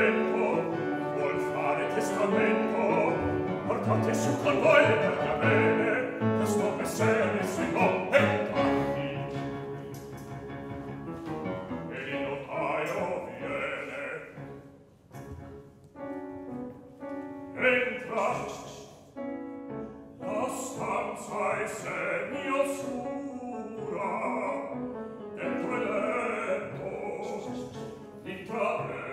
testamento, vuol fare testamento, portate su con voi le pergamene, questo messere si no e parti. E il notaio viene, entra, la stanza è semi oscura, dentro il letto, intravedo.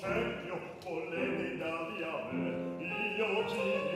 C'è il mio collega da via me, io ti